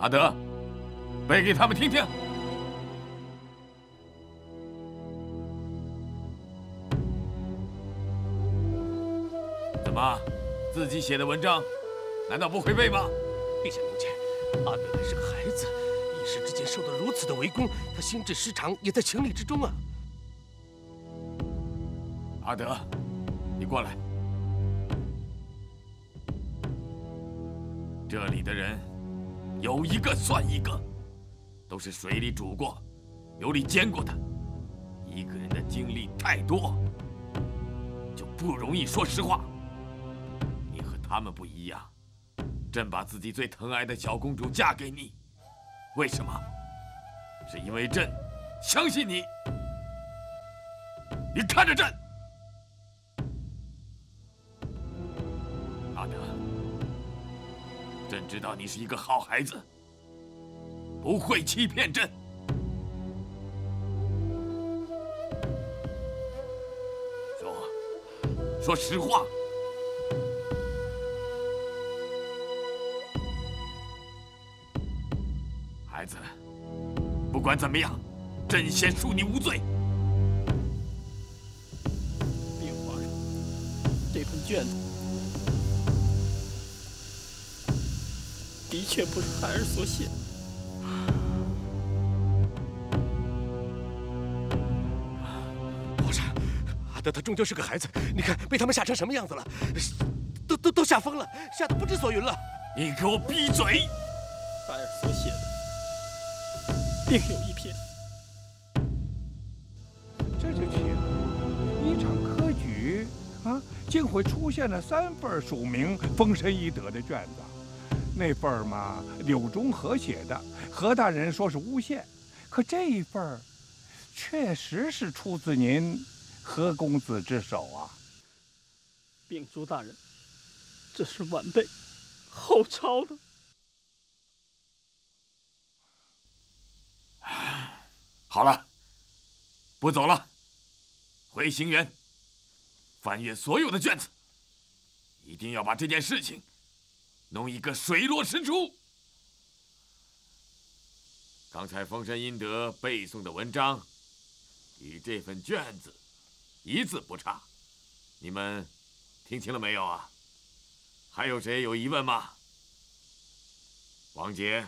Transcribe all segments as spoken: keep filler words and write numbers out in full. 阿德，背给他们听听。怎么，自己写的文章，难道不会背吗？陛下明鉴，阿德还是个孩子，一时之间受到如此的围攻，他心智失常也在情理之中啊。阿德，你过来。 这里的人有一个算一个，都是水里煮过、油里煎过的。一个人的经历太多，就不容易说实话。你和他们不一样，朕把自己最疼爱的小公主嫁给你，为什么？是因为朕相信你。你看着朕，阿德。 朕知道你是一个好孩子，不会欺骗朕。说，说实话。孩子，不管怎么样，朕先恕你无罪。禀皇上，这份卷子。 的确不是孩儿所写。皇上，阿德他终究是个孩子，你看被他们吓成什么样子了，都都都吓疯了，吓得不知所云了。你给我闭嘴！孩儿所写的，另有一篇。这就奇了，一场科举啊，竟会出现了三份署名风神一德的卷子。 那份儿嘛，柳中和写的，何大人说是诬陷，可这一份儿，确实是出自您何公子之手啊。秉烛大人，这是晚辈后抄的。好了，不走了，回行辕，翻阅所有的卷子，一定要把这件事情。 弄一个水落石出。刚才风神阴德背诵的文章，与这份卷子一字不差。你们听清了没有啊？还有谁有疑问吗？王杰，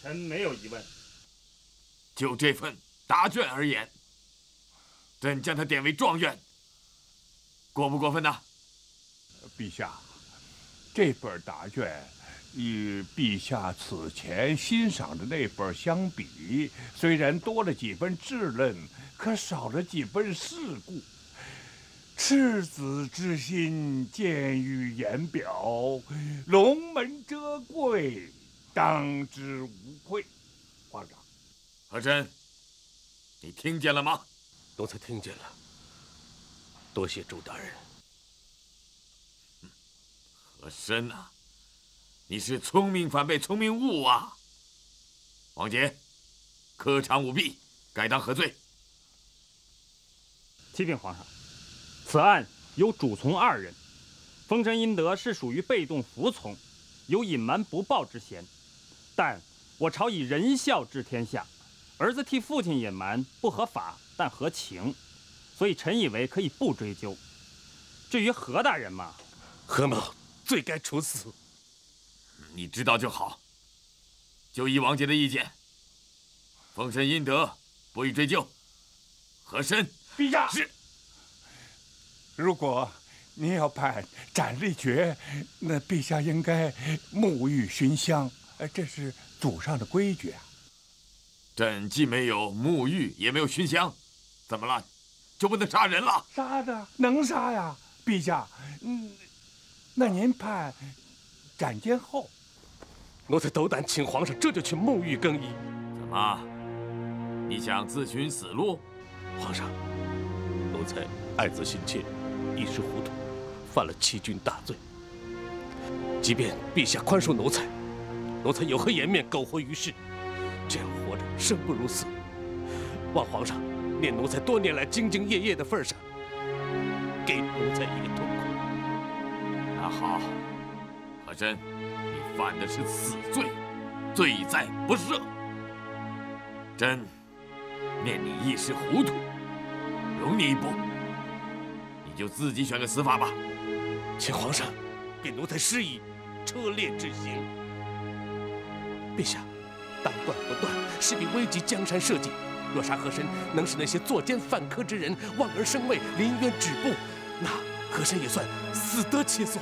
臣没有疑问。就这份答卷而言，朕将他点为状元，过不过分呢？陛下。 这本答卷与陛下此前欣赏的那本相比，虽然多了几分质论，可少了几分世故。赤子之心，见于言表；龙门遮贵，当之无愧。皇上，和珅，你听见了吗？奴才听见了。多谢周大人。 和珅呐，你是聪明反被聪明误啊！王杰，科场舞弊，该当何罪？启禀皇上，此案有主从二人，风神阴德是属于被动服从，有隐瞒不报之嫌。但我朝以仁孝治天下，儿子替父亲隐瞒不合法，但合情，所以臣以为可以不追究。至于何大人嘛，何某。 罪该处死，你知道就好。就依王杰的意见，风神阴德不予追究。和珅，陛下是。如果您要判斩立决，那陛下应该沐浴熏香，这是祖上的规矩啊。朕既没有沐浴，也没有熏香，怎么了？就不能杀人了？杀的能杀呀，陛下。嗯。 那您判斩监后，奴才斗胆请皇上这就去沐浴更衣。怎么？你想自寻死路？皇上，奴才爱子心切，一时糊涂，犯了欺君大罪。即便陛下宽恕奴才，奴才有何颜面苟活于世？这样活着生不如死。望皇上念奴才多年来兢兢业业的份上，给奴才一个痛快。 好，和身，你犯的是死罪，罪在不赦。朕念你一时糊涂，容你一步，你就自己选个死法吧。请皇上给奴才施以车裂之刑。陛下，党贯不断，势必危及江山社稷。若杀和珅，能使那些作奸犯科之人望而生畏，临渊止步，那和珅也算死得其所。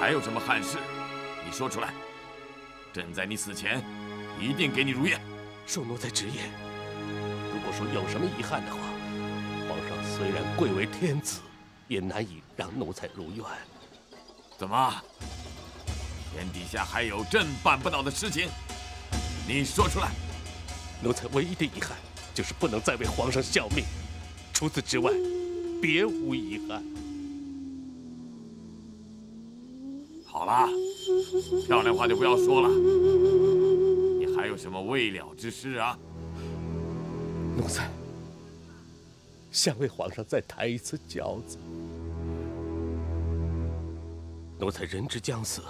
还有什么憾事？你说出来，朕在你死前一定给你如愿。恕奴才直言，如果说有什么遗憾的话，皇上虽然贵为天子，也难以让奴才如愿。怎么？天底下还有朕办不到的事情？你说出来。奴才唯一的遗憾就是不能再为皇上效命，除此之外，别无遗憾。 好了，漂亮话就不要说了。你还有什么未了之事啊？奴才想为皇上再抬一次轿子。奴才人之将死，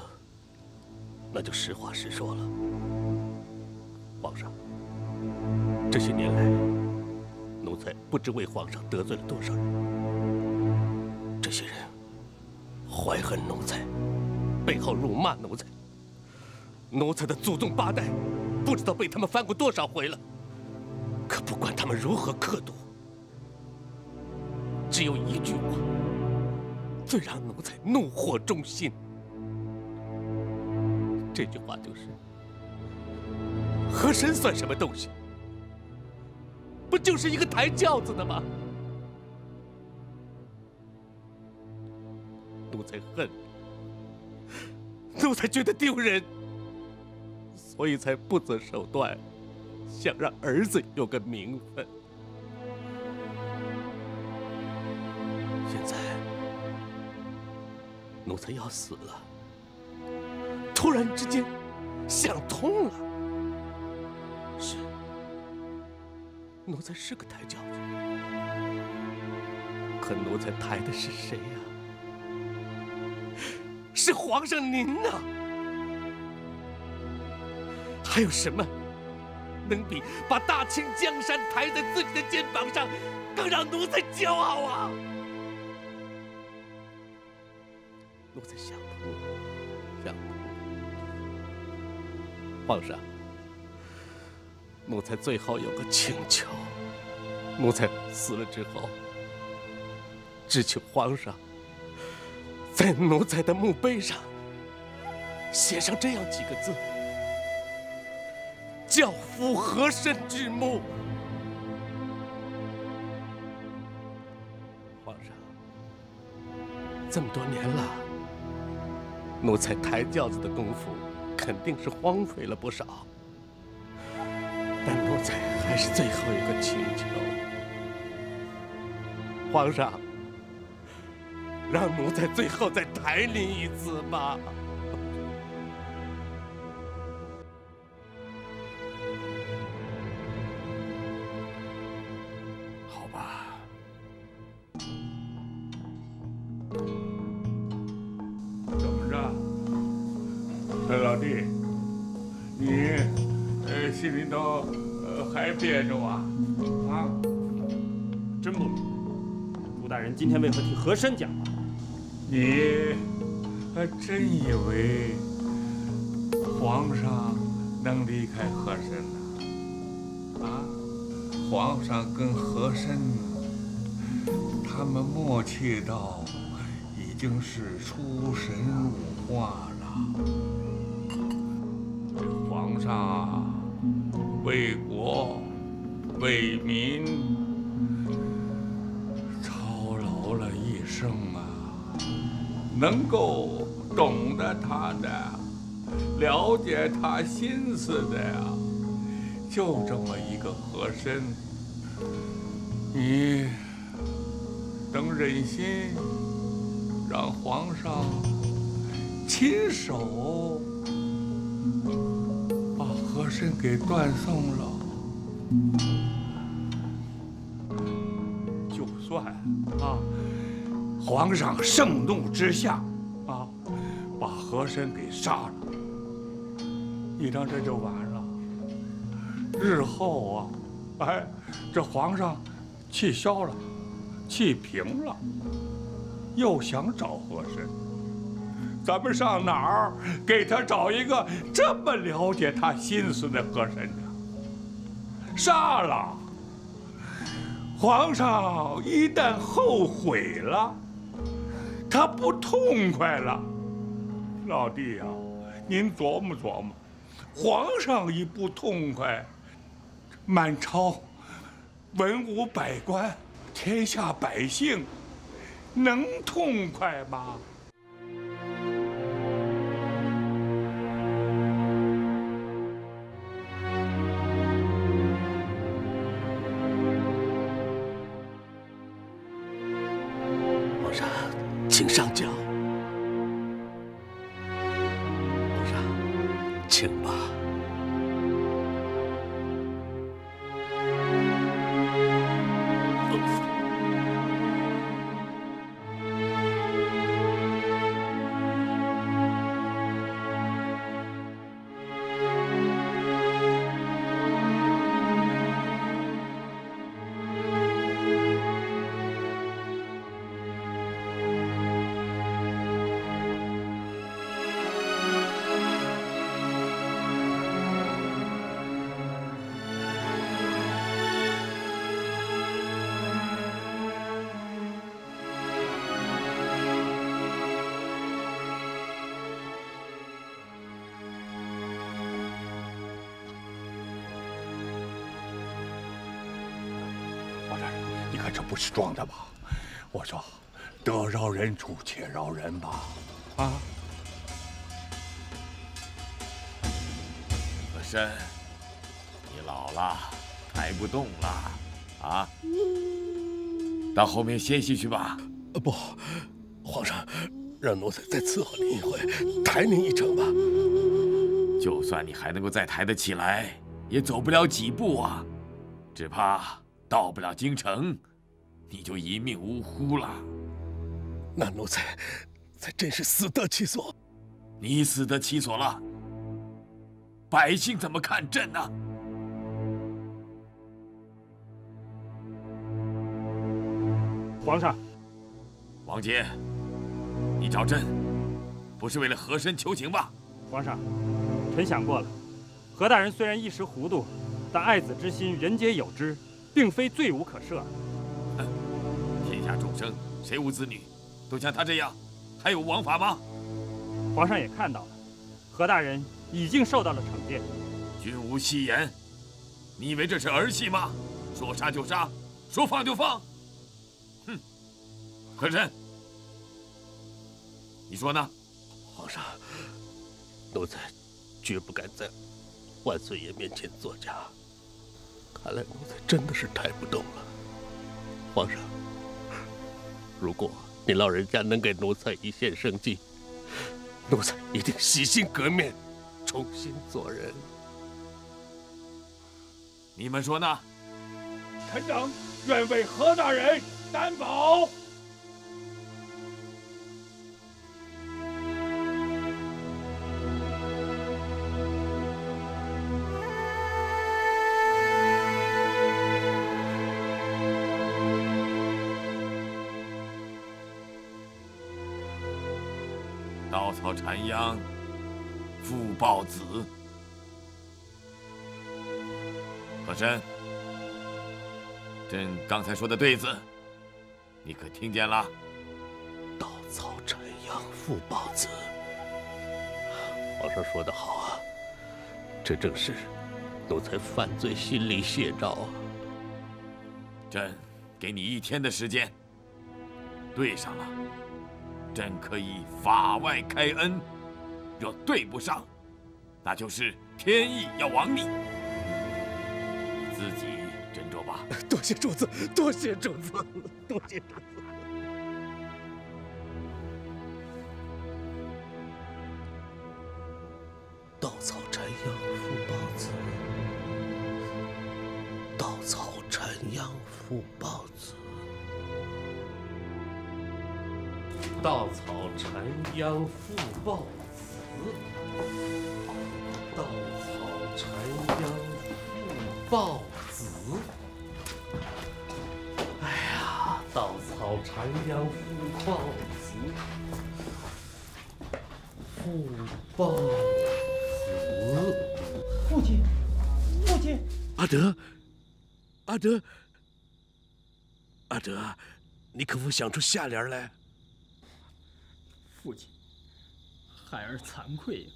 那就实话实说了。皇上，这些年来，奴才不知为皇上得罪了多少人。这些人怀恨奴才。 背后辱骂奴才，奴才的祖宗八代，不知道被他们翻过多少回了。可不管他们如何刻毒，只有一句话最让奴才怒火中心。这句话就是：和珅算什么东西？不就是一个抬轿子的吗？奴才恨。 奴才觉得丢人，所以才不择手段，想让儿子有个名分。现在，奴才要死了，突然之间想通了，是，奴才是个抬轿子，可奴才抬的是谁呀？ 是皇上您啊！还有什么能比把大清江山抬在自己的肩膀上更让奴才骄傲啊？奴才想通了，想通了。皇上，奴才最后有个请求，奴才死了之后，只求皇上。 在奴才的墓碑上写上这样几个字：“教夫和珅之墓。”皇上，这么多年了，奴才抬轿子的功夫肯定是荒废了不少，但奴才还是最后一个请求，皇上。 让奴才最后再抬您一次吧。好吧。怎么着？哎，老弟，你呃心里头呃还憋着啊？啊？真不明白，朱大人今天为何替和珅讲话？ 你还真以为皇上能离开和珅呢？啊，皇上跟和珅，他们默契到已经是出神入化了。这皇上为国为民操劳了一生啊！ 能够懂得他的，了解他心思的呀，就这么一个和珅，你能忍心让皇上亲手把和珅给断送了？就算啊。皇上盛怒之下，啊，把和珅给杀了。你看这就完了。日后啊，哎，这皇上气消了，气平了，又想找和珅，咱们上哪儿给他找一个这么了解他心思的和珅呢？杀了。 皇上一旦后悔了，他不痛快了，老弟呀、啊，您琢磨琢磨，皇上一不痛快，满朝文武百官、天下百姓，能痛快吗？ 请上轿，皇上，请吧。这不是装的吧？我说，得饶人处且饶人吧，啊！和珅，你老了，抬不动了，啊！到后面歇息去吧。呃，不，皇上，让奴才再伺候您一回，抬您一程吧。就算你还能够再抬得起来，也走不了几步啊，只怕到不了京城。 你就一命呜呼了，那奴才才真是死得其所。你死得其所了，百姓怎么看朕呢？皇上，王杰，你找朕，不是为了和珅求情吧？皇上，臣想过了，何大人虽然一时糊涂，但爱子之心，人皆有之，并非罪无可赦。 天下众生，谁无子女，都像他这样，还有王法吗？皇上也看到了，何大人已经受到了惩戒。君无戏言，你以为这是儿戏吗？说杀就杀，说放就放。哼！和珅，你说呢？皇上，奴才绝不敢在万岁爷面前作假。看来奴才真的是抬不动了，皇上。 如果你老人家能给奴才一线生机，奴才一定洗心革面，重新做人。你们说呢？臣等愿为何大人担保。稻草缠秧，父抱子。和珅，朕刚才说的对子，你可听见了？稻草缠秧，父抱子。皇上说得好啊，这正是奴才犯罪心理写照啊。朕给你一天的时间，对上了。 朕可以法外开恩，若对不上，那就是天意要亡你。你自己斟酌吧。多谢主子，多谢主子，多谢主子。稻草缠秧父抱子，稻草缠秧父抱子。稻草缠秧复报词，稻草缠秧复报子。哎呀，稻草缠秧复报子，复报子。父亲，父亲，阿德，阿德，阿德，你可否想出下联来？ 父亲，孩儿惭愧呀。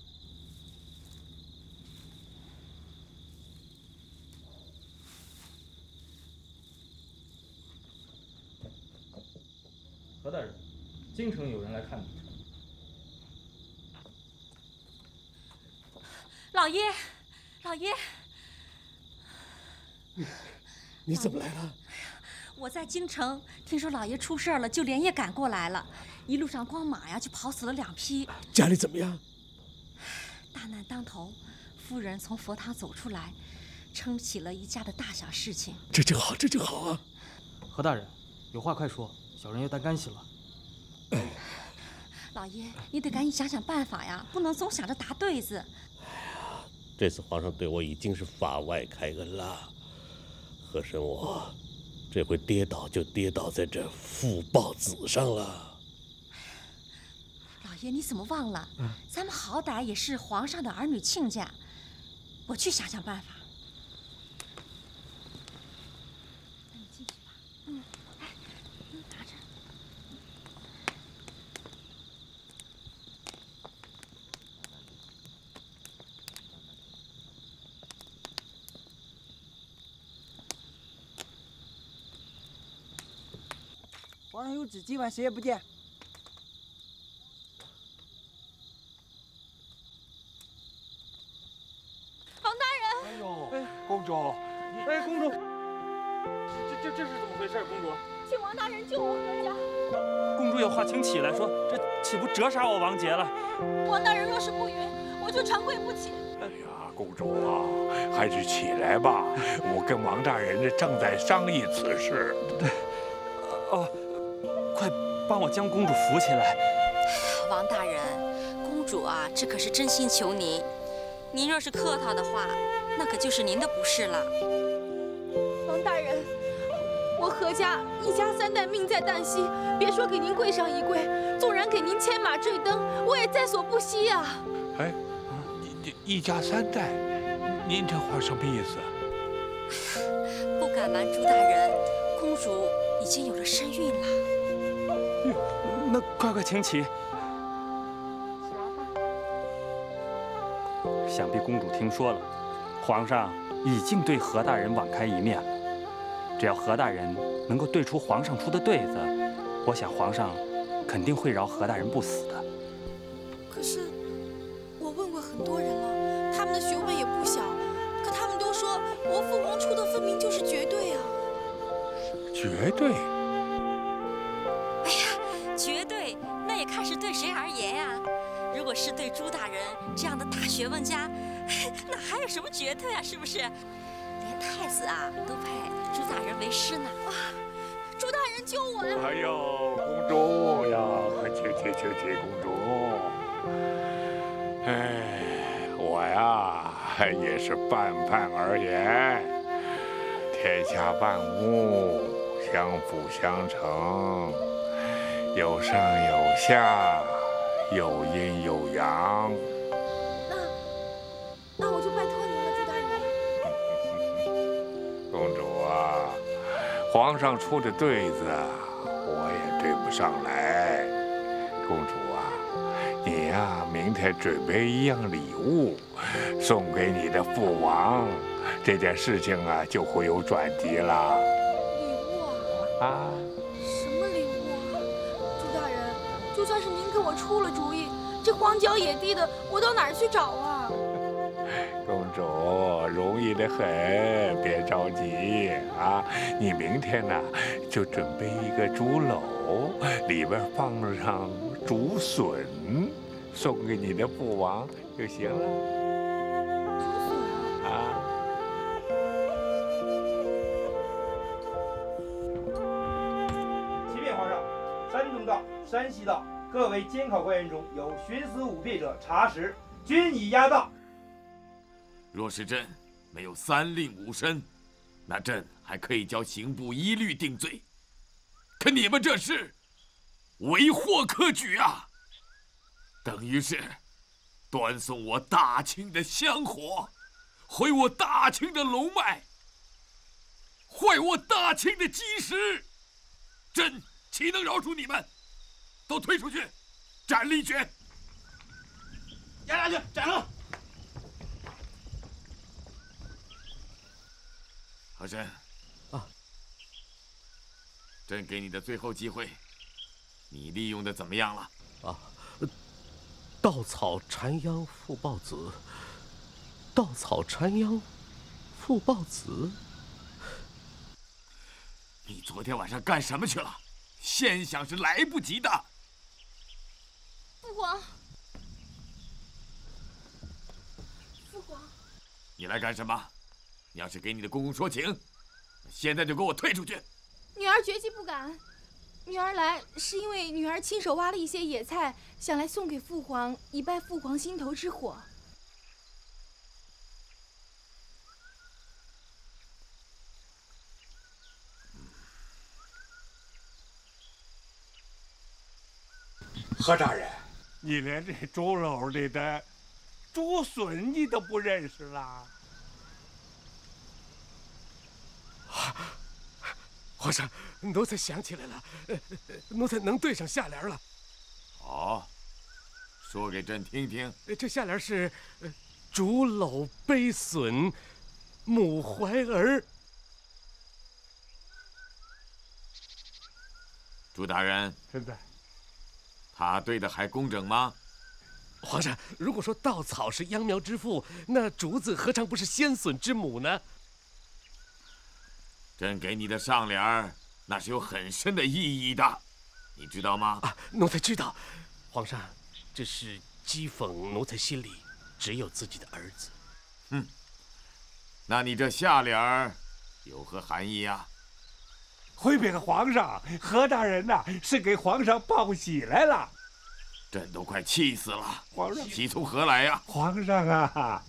何大人，京城有人来看你。老爷，老爷，你你怎么来了？ 我在京城听说老爷出事了，就连夜赶过来了。一路上光马呀，就跑死了两匹。家里怎么样？大难当头，夫人从佛堂走出来，撑起了一家的大小事情。这正好，这正好啊！何大人，有话快说，小人要担干系了。老爷，你得赶紧想想办法呀，不能总想着打对子。这次皇上对我已经是法外开恩了，和珅我。 这回跌倒就跌倒在这父报子上了。老爷，你怎么忘了？咱们好歹也是皇上的儿女亲家，我去想想办法。那你进去吧。嗯，来，拿着。皇上有旨，今晚谁也不见。王大人，哎呦，哎，公主，哎，公主，这这这是怎么回事？公主，请王大人救我何家。公主有话请起来说，这岂不折杀我王杰了？王大人若是不允，我就长跪不起。哎呀，公主啊，还是起来吧，我跟王大人正在商议此事。对。 哦，快帮我将公主扶起来。王大人，公主啊，这可是真心求您。您若是客套的话，那可就是您的不是了。王大人，我何家一家三代命在旦夕，别说给您跪上一跪，纵然给您牵马坠灯，我也在所不惜呀。哎，你一家三代，您这话什么意思？不敢瞒朱大人，公主。 已经有了身孕了，那快快请起。想必公主听说了，皇上已经对何大人网开一面了。只要何大人能够对出皇上出的对子，我想皇上肯定会饶何大人不死的。可是我问过很多人了，他们的学问也不小，可他们都说我父皇出的分明就是绝对啊。 绝对！哎呀，绝对，那也看是对谁而言呀、啊。如果是对朱大人这样的大学问家，那还有什么绝对啊？是不是？连太子啊都拜朱大人为师呢。哇，朱大人救我呀！哎呦，公主呀，快请请请请，公主。哎，我呀也是泛泛而言，天下万物。 相辅相成，有上有下，有阴有阳。那那我就拜托您了，朱大人。公主啊，皇上出的对子，我也对不上来。公主啊，你呀、啊，明天准备一样礼物，送给你的父王，这件事情啊，就会有转机了。 啊，什么礼物啊！朱大人，就算是您给我出了主意，这荒郊野地的，我到哪儿去找啊？公主，容易的很，别着急啊！你明天呢、啊，就准备一个竹篓，里边放上竹笋，送给你的父王就行了。 山析到，各位监考官员中有徇私舞弊者，查实均已押到。若是朕没有三令五申，那朕还可以教刑部一律定罪。可你们这是为祸科举啊，等于是断送我大清的香火，毁我大清的龙脉，坏我大清的基石。朕岂能饶恕你们？都推出去，斩立决！押下去，斩了！和珅，啊，朕给你的最后机会，你利用的怎么样了？啊，稻草缠秧复报子，稻草缠秧复报子。你昨天晚上干什么去了？ 现想是来不及的，父皇，父皇，你来干什么？你要是给你的公公说情，现在就给我退出去。女儿决计不敢，女儿来是因为女儿亲手挖了一些野菜，想来送给父皇，以拜父皇心头之火。何大人，你连这猪肉里的猪笋你都不认识啦？皇上，奴才想起来了，奴才能对上下联了。好，说给朕听听。这下联是：竹篓背笋，母怀儿。朱大人，现在。 他对的还工整吗？皇上，如果说稻草是秧苗之父，那竹子何尝不是鲜笋之母呢？朕给你的上联儿，那是有很深的意义的，你知道吗？啊，奴才知道。皇上，这是讥讽奴才心里只有自己的儿子。嗯，那你这下联儿有何含义啊？ 回禀皇上，何大人呐、啊、是给皇上报喜来了，朕都快气死了。皇上，喜从何来呀、啊？皇上啊，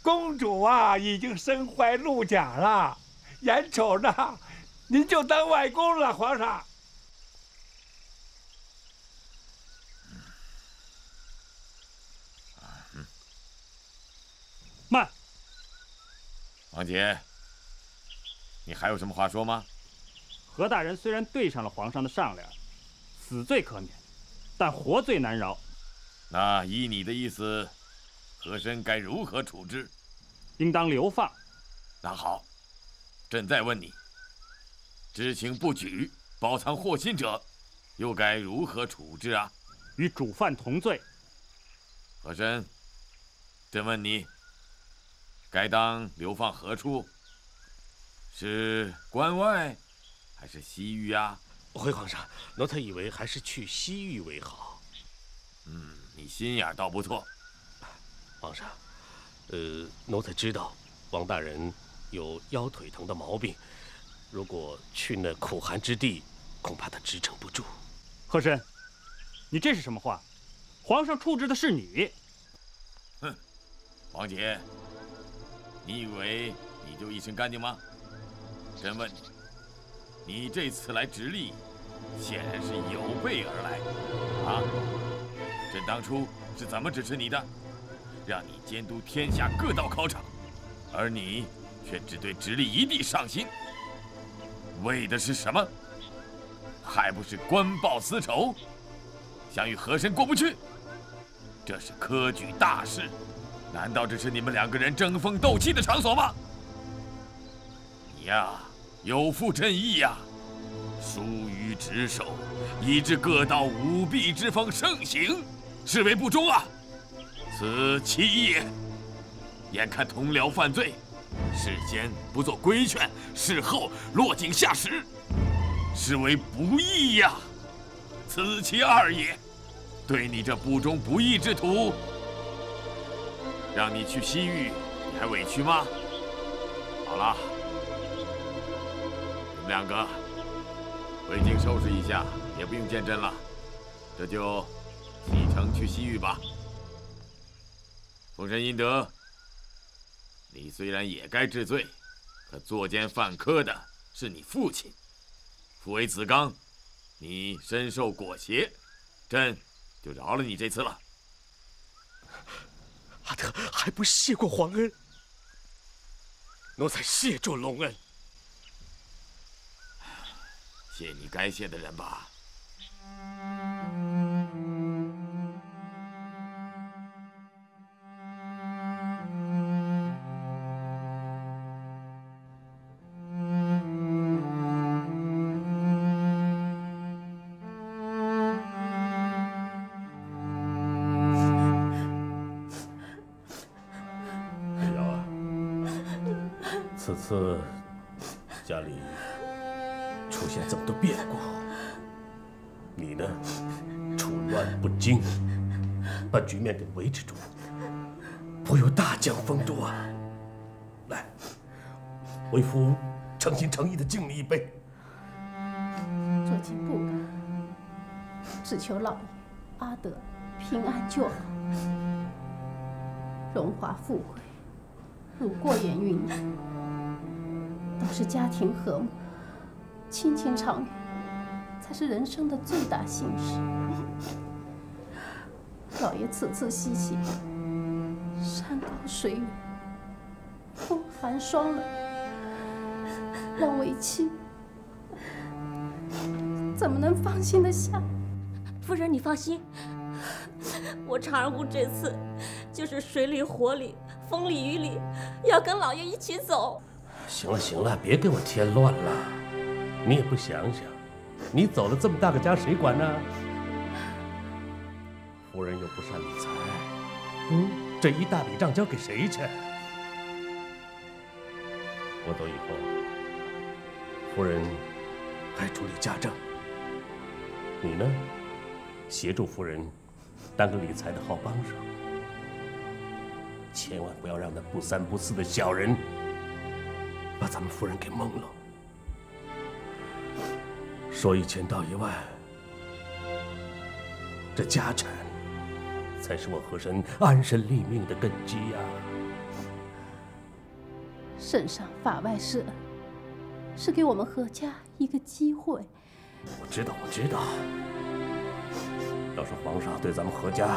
公主啊已经身怀陆甲了，眼瞅着您就当外公了，皇上。嗯、慢，王杰，你还有什么话说吗？ 何大人虽然对上了皇上的上联，死罪可免，但活罪难饶。那依你的意思，和珅该如何处置？应当流放。那好，朕再问你：知情不举、包藏祸心者，又该如何处置啊？与主犯同罪。和珅，朕问你：该当流放何处？是关外？ 还是西域啊！回皇上，奴才以为还是去西域为好。嗯，你心眼倒不错。皇上，呃，奴才知道王大人有腰腿疼的毛病，如果去那苦寒之地，恐怕他支撑不住。和珅，你这是什么话？皇上处置的是你。哼，王杰，你以为你就一身干净吗？朕问你。 你这次来直隶，显然是有备而来，啊！朕当初是怎么指示你的？让你监督天下各道考场，而你却只对直隶一地上心，为的是什么？还不是官报私仇，想与和珅过不去？这是科举大事，难道这是你们两个人争锋斗气的场所吗？你呀！ 有负朕意呀，疏于职守，以致各道舞弊之风盛行，是为不忠啊！此其一也。眼看同僚犯罪，事先不做规劝，事后落井下石，是为不义呀！此其二也。对你这不忠不义之徒，让你去西域，你还委屈吗？好了。 两个，回京收拾一下，也不用见朕了。这就启程去西域吧。封神阴德，你虽然也该治罪，可作奸犯科的是你父亲。父为子纲，你身受裹挟，朕就饶了你这次了。阿德还不谢过皇恩，奴才谢着隆恩。 谢你该谢的人吧。瑶儿，此次家里 出现这么多变故，你呢，处乱不惊，把局面给维持住，颇有大将风度啊！来，为夫诚心诚意的敬你一杯。左卿不敢，只求老爷、阿德平安就好。荣华富贵、如过眼云烟，都是家庭和睦、 亲情长远，才是人生的最大幸事。老爷此次西行，山高水远，风寒霜冷，让为妻怎么能放心的下？夫人，你放心，我长二姑这次就是水里火里、风里雨里，要跟老爷一起走。行了行了，别给我添乱了。 你也不想想，你走了这么大个家，谁管呢？夫人又不善理财，嗯，这一大笔账交给谁去？我走以后，夫人还处理家政，你呢，协助夫人当个理财的好帮手，千万不要让那不三不四的小人把咱们夫人给蒙了。 说一千道一万，这家产才是我和珅安身立命的根基呀、啊。圣上法外施恩，是给我们何家一个机会。我知道，我知道。要是皇上对咱们何家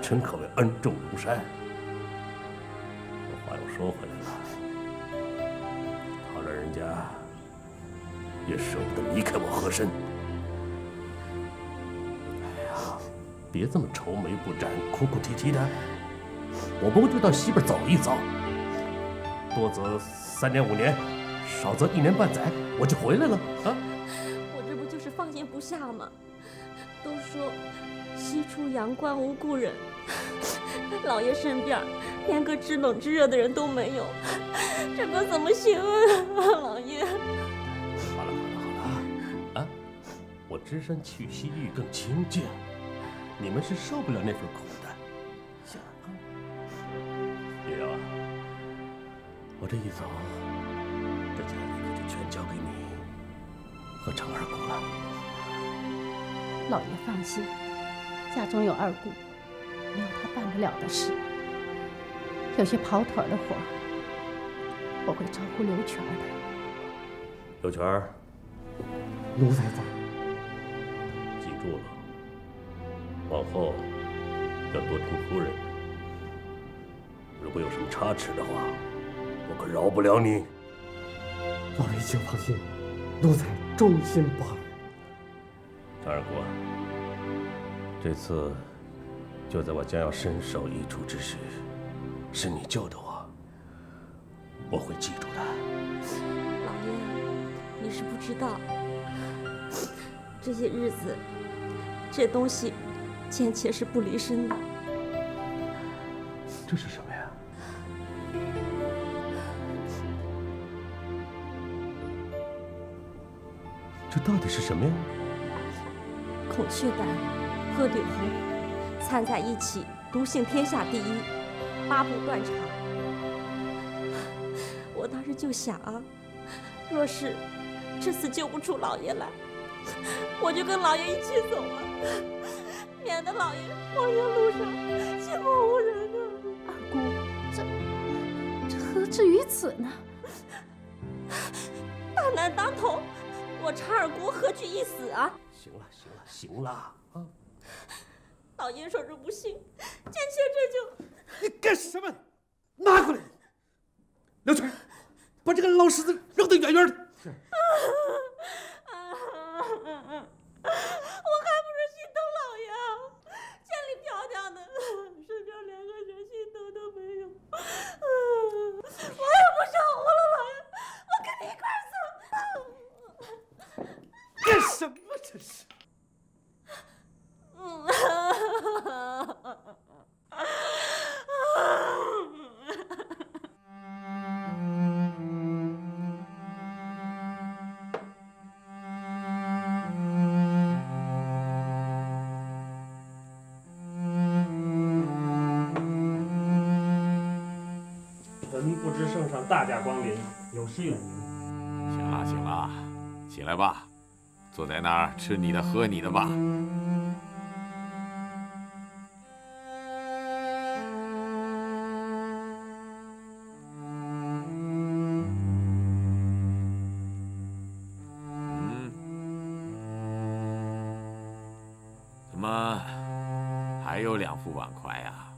真可谓恩重如山。话又说回来了，讨了人家 也舍不得离开我和珅。哎呀，别这么愁眉不展、哭哭啼啼的。我不过就到西边走一走，多则三年五年，少则一年半载，我就回来了啊！我这不就是放心不下吗？都说西出阳关无故人，老爷身边连个知冷知热的人都没有，这可怎么行啊，老爷！ 我只身去西域更清静，你们是受不了那份苦的。行啊，月瑶啊，我这一走，这家里可就全交给你和程二姑了。老爷放心，家中有二姑，没有她办不了的事。有些跑腿的活，我会招呼刘全的。刘全，奴才在。 住了，往后要多听夫人。如果有什么差池的话，我可饶不了你。老爷请放心，奴才忠心不二。长二姑啊，这次就在我将要身首异处之时，是你救的我，我会记住的。老爷，你是不知道，这些日子 这东西，暂且是不离身的。这是什么呀？这到底是什么呀？孔雀胆、鹤顶红掺在一起，毒性天下第一，八部断肠。我当时就想啊，若是这次救不出老爷来，我就跟老爷一起走了，免得老爷荒原路上寂寞无人啊。二姑，这这何至于此呢？大难当头，我查二姑何惧一死啊？行了，行了，行了啊！老爷守着不信，贱妾这就……你干什么？拿过来！刘全，把这个老狮子扔得远远的。是。我还不是心疼老爷，千里迢迢的，身边连个人心疼都没有。我也不想活了，老爷，我跟你一块死。干什么这是？大驾光临，有失远迎。行了行了，起来吧，坐在那儿吃你的喝你的吧。嗯，怎么还有两副碗筷呀？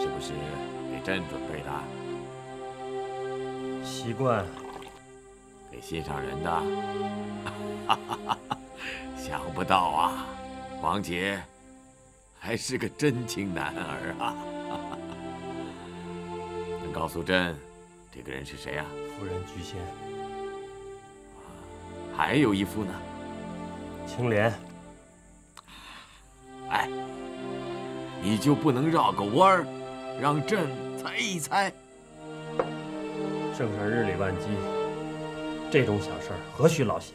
是不是给朕准备的？ 习惯给心上人的，哈哈哈哈！想不到啊，王杰还是个真情男儿啊！能告诉朕，这个人是谁啊？夫人居先。还有一副呢？青莲。哎，你就不能绕个弯儿，让朕猜一猜？ 圣上日理万机，这种小事儿何须劳心？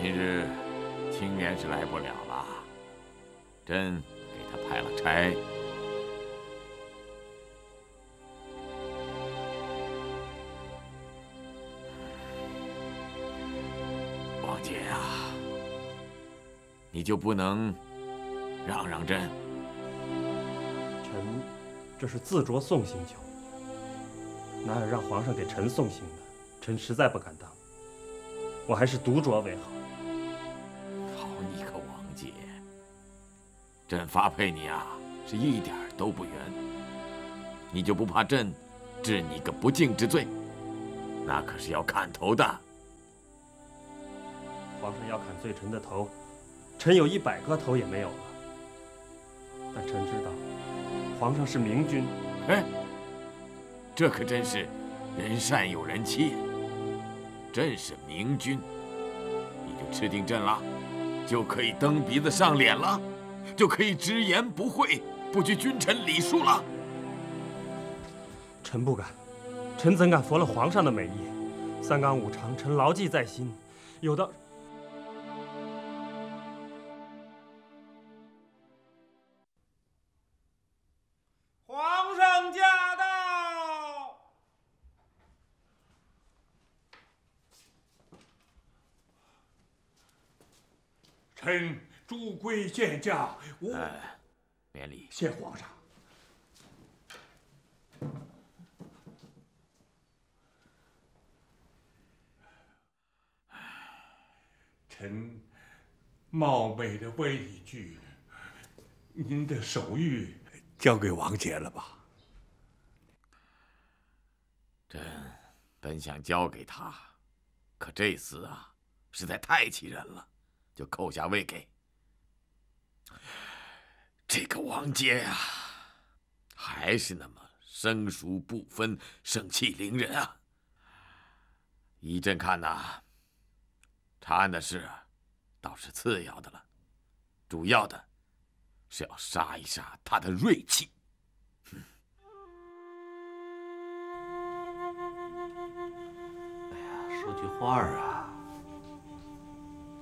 今日青莲是来不了了，朕给他派了差。王姐啊，你就不能让让朕？臣这是自酌送行求。 哪有让皇上给臣送行的？臣实在不敢当，我还是独酌为好。好你个王姐，朕发配你啊，是一点都不冤。你就不怕朕治你个不敬之罪？那可是要砍头的。皇上要砍罪臣的头，臣有一百颗头也没有了。但臣知道，皇上是明君。哎。 这可真是人善有人欺，朕是明君，你就吃定朕了，就可以蹬鼻子上脸了，就可以直言不讳，不拘君臣礼数了。臣不敢，臣怎敢拂了皇上的美意？三纲五常，臣牢记在心。有道。 臣诸归见驾，我免礼。谢皇上。臣冒昧的问一句，您的手谕交给王杰了吧？朕本想交给他，可这次啊，实在太气人了。 就扣下位给这个王杰啊，还是那么生疏不分、盛气凌人啊！依朕看呐、啊，查案的事倒是次要的了，主要的是要杀一杀他的锐气。嗯、哎呀，说句话啊！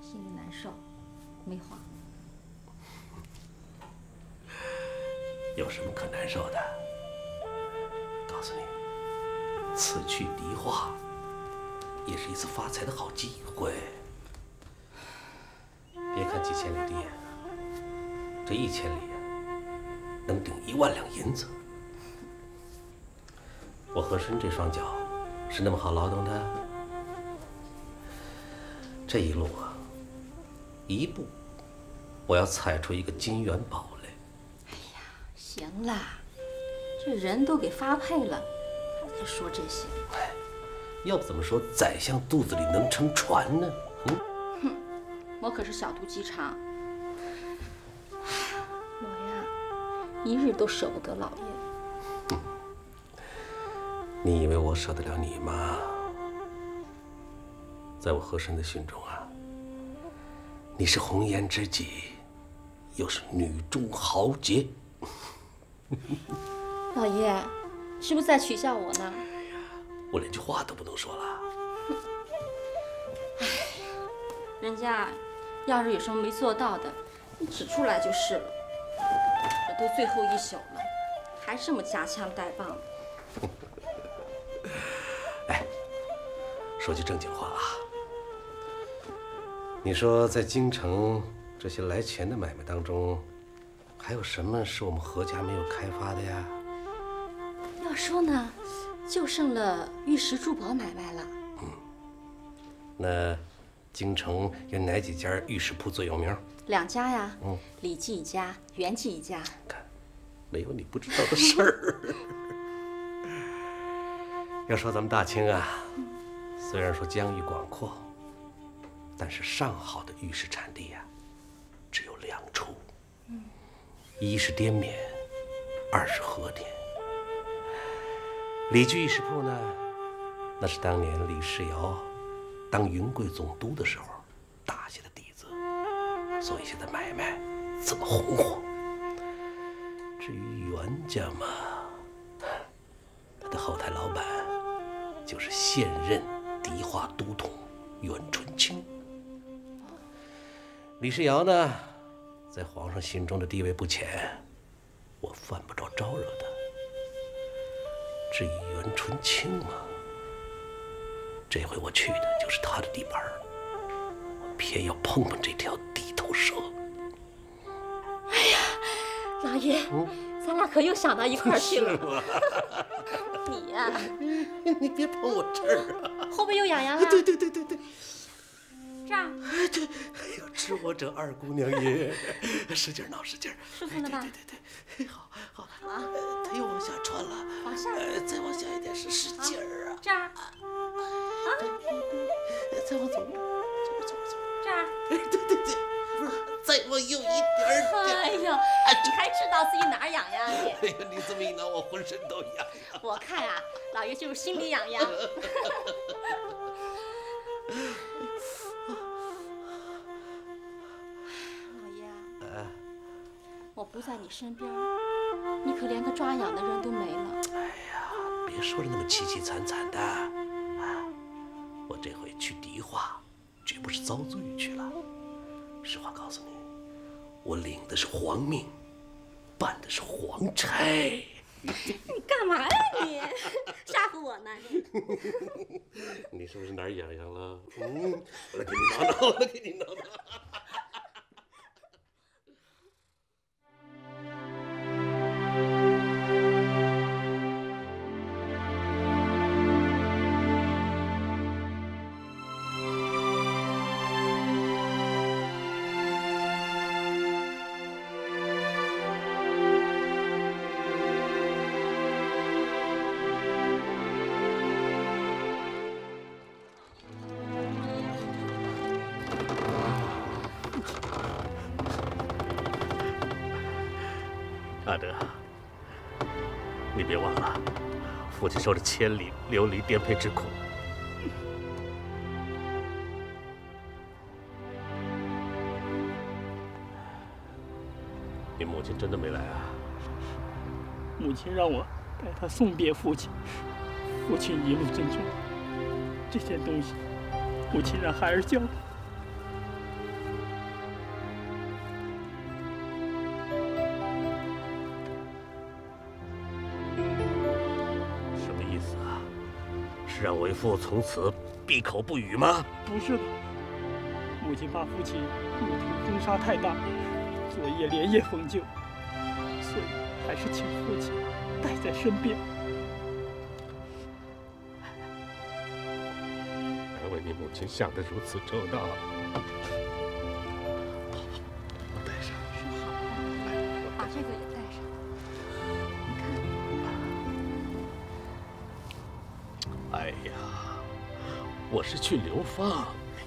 心里难受，没话。有什么可难受的？告诉你，此去梨花也是一次发财的好机会。别看几千里地，这一千里能顶一万两银子。我和珅这双脚是那么好劳动的？这一路啊，一步我要踩出一个金元宝来。哎呀，行了，这人都给发配了，还在说这些？哎，要不怎么说宰相肚子里能撑船呢？嗯。 我可是小肚鸡肠，我呀，一日都舍不得老爷。你以为我舍得了你吗？在我和珅的心中啊，你是红颜知己，又是女中豪杰。老爷，是不是在取笑我呢？我连句话都不能说了。哎，人家。 要是有什么没做到的，你指出来就是了。这都最后一宿了，还这么夹枪带棒的。哎，说句正经话啊，你说在京城这些来钱的买卖当中，还有什么是我们何家没有开发的呀？要说呢，就剩了玉石珠宝买卖了。嗯，那。 京城有哪几家玉石铺最有名？两家呀，嗯，李记一家，袁记一家。看，没有你不知道的事儿。要说咱们大清啊，虽然说疆域广阔，但是上好的玉石产地呀，只有两处，一是滇缅，二是和田。李记玉石铺呢，那是当年李世尧。 当云贵总督的时候，打下的底子，所以现在买卖这么红火。至于袁家嘛，他的后台老板就是现任迪化都统袁春清。李世尧呢，在皇上心中的地位不浅，我犯不着招惹他。至于袁春清嘛、啊。 这回我去的就是他的地盘，我偏要碰碰这条地头蛇。哎呀，老爷，咱俩可又想到一块儿去了。你呀，你别碰我这儿啊！后背又痒痒了。对对对对对。这儿。哎，对，哎呦，知我者二姑娘也，使劲挠，使劲。舒服了吧？对对对，好，好啊。他又往下穿了。往下。再往下一点，使使劲儿啊。这儿。 啊！再往左边，左边，左边，左边，这儿。哎，对对对，不是，再往右一点儿。哎呦，你还知道自己哪儿痒痒你？哎呀，你这么一挠，我浑身都痒痒。我看啊，老爷就是心里痒痒。老爷，我不在你身边，你可连个抓痒的人都没了。哎呀，别说的那么凄凄惨惨的。 我这回去迪化，绝不是遭罪去了。实话告诉你，我领的是皇命，办的是皇差。你干嘛呀你？吓唬我呢？你是不是哪儿痒痒了？嗯，我来给你挠挠，我来给你挠挠。 阿德，你别忘了，父亲受了千里流离颠沛之苦。你母亲真的没来啊？母亲让我代她送别父亲，父亲一路珍重。这些东西，母亲让孩儿交代。 让为父从此闭口不语吗？不是的，母母亲怕父亲路途风沙太大，昨夜连夜封救，所以还是请父亲带在身边。难为你母亲想得如此周到。 我是去流放，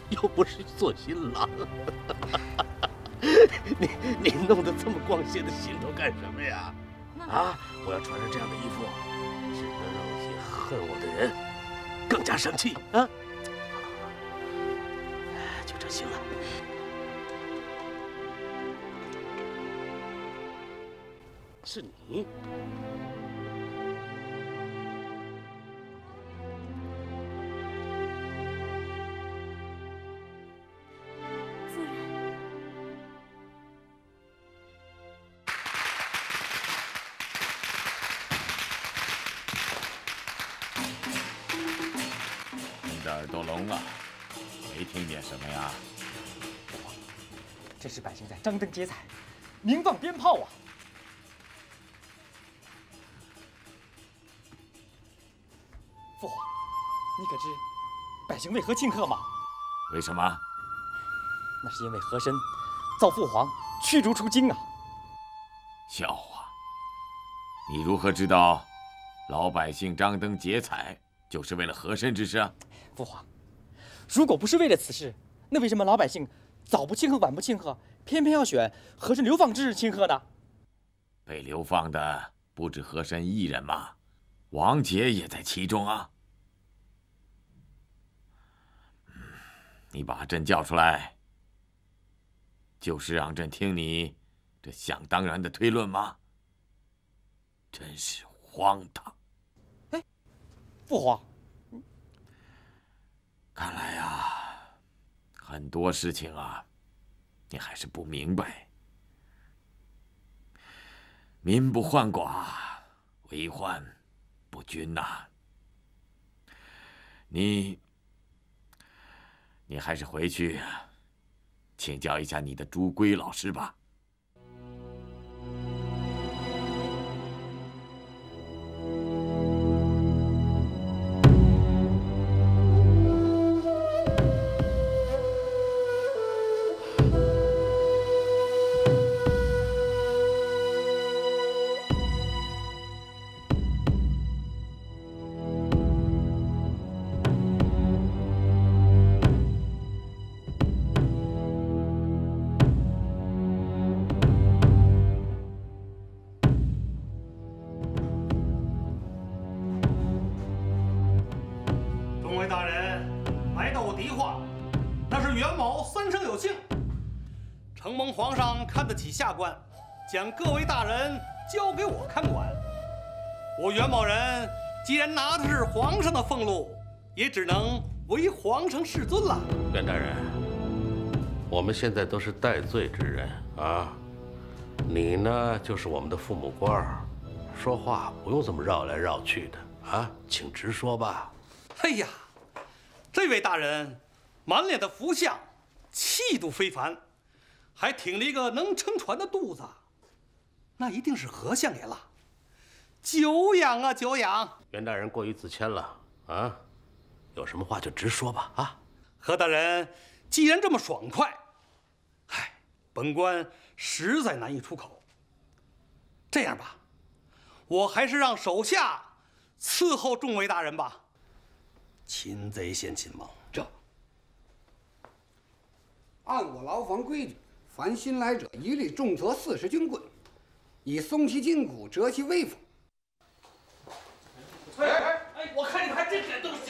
又不是做新郎。你你弄得这么光鲜的行头干什么呀？啊！我要穿上这样的衣服，只能让那些恨我的人更加生气啊！就这行了。是你。 是百姓在张灯结彩，鸣放鞭炮啊！父皇，你可知百姓为何庆贺吗？为什么？那是因为和珅遭父皇驱逐出京啊！笑话！你如何知道老百姓张灯结彩就是为了和珅之事啊？父皇，如果不是为了此事，那为什么老百姓？ 早不庆贺，晚不庆贺，偏偏要选和珅流放之日庆贺呢？被流放的不止和珅一人嘛，王杰也在其中啊。你把朕叫出来，就是让朕听你这想当然的推论吗？真是荒唐！哎，父皇，看来呀、啊。 很多事情啊，你还是不明白。民不患寡，唯患不均呐、啊。你，你还是回去请教一下你的朱圭老师吧。看得起下官，将各位大人交给我看管。我袁某人既然拿的是皇上的俸禄，也只能为皇上世尊了。袁大人，我们现在都是戴罪之人啊，你呢就是我们的父母官儿，说话不用这么绕来绕去的啊，请直说吧。哎呀，这位大人，满脸的福相，气度非凡。 还挺了一个能撑船的肚子，那一定是何相爷了。久仰啊，久仰！袁大人过于自谦了啊，有什么话就直说吧啊！何大人既然这么爽快，唉，本官实在难以出口。这样吧，我还是让手下伺候众位大人吧。擒贼先擒王，这按我牢房规矩。 凡新来者，一律重责四十军棍，以松其筋骨，折其威风。哎哎哎！我看你还真敢动手！